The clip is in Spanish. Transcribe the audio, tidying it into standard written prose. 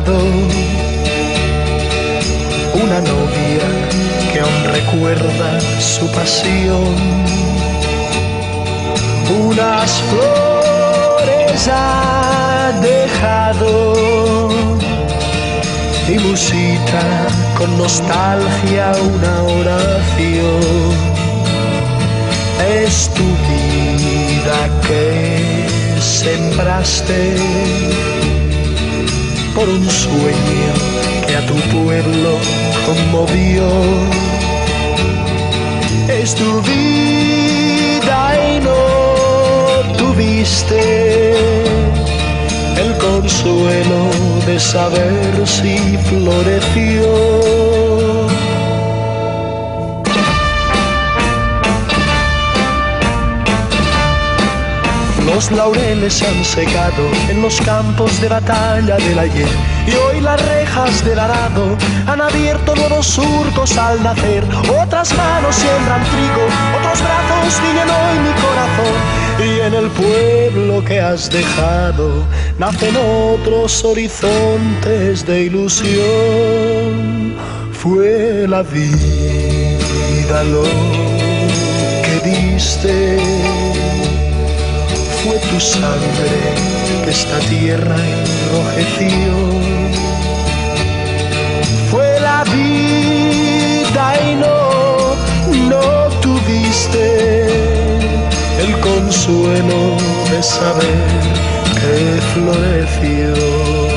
lado una novia que aún recuerda su pasión, unas flores ha dejado y musita con nostalgia una oración. Es tu vida que sembraste por un sueño que a tu pueblo conmovió. Es tu vida y no tuviste el consuelo de saber si floreció. Los laureles han secado en los campos de batalla del ayer, y hoy las rejas del arado han abierto nuevos surcos al nacer. Otras manos siembran trigo, otros brazos guían hoy mi corazón, y en el pueblo que has dejado nacen otros horizontes de ilusión. Fue la vida lo que diste, fue tu sangre que esta tierra enrojeció. Fue la vida y no tuviste el consuelo de saber que floreció.